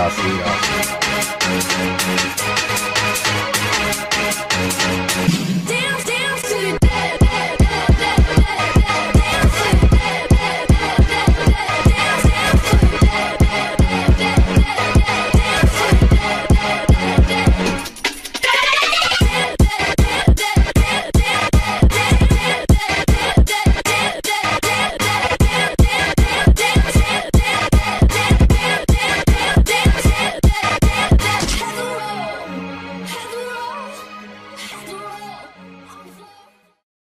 y'all. See y'all.